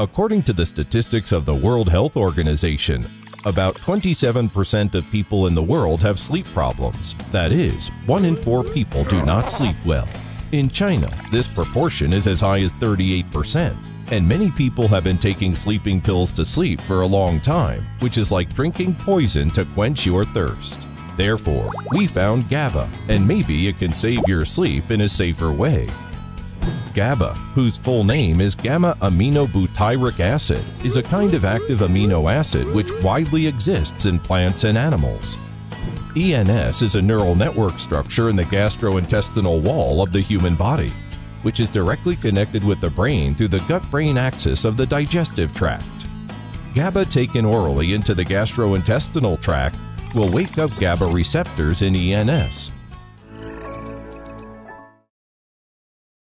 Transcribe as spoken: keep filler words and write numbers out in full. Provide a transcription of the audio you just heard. According to the statistics of the World Health Organization, about twenty-seven percent of people in the world have sleep problems. That is, one in four people do not sleep well. In China, this proportion is as high as thirty-eight percent, and many people have been taking sleeping pills to sleep for a long time, which is like drinking poison to quench your thirst. Therefore, we found GABA, and maybe it can save your sleep in a safer way. GABA, whose full name is gamma-aminobutyric acid, is a kind of active amino acid which widely exists in plants and animals. E N S is a neural network structure in the gastrointestinal wall of the human body, which is directly connected with the brain through the gut-brain axis of the digestive tract. GABA taken orally into the gastrointestinal tract will wake up GABA receptors in E N S,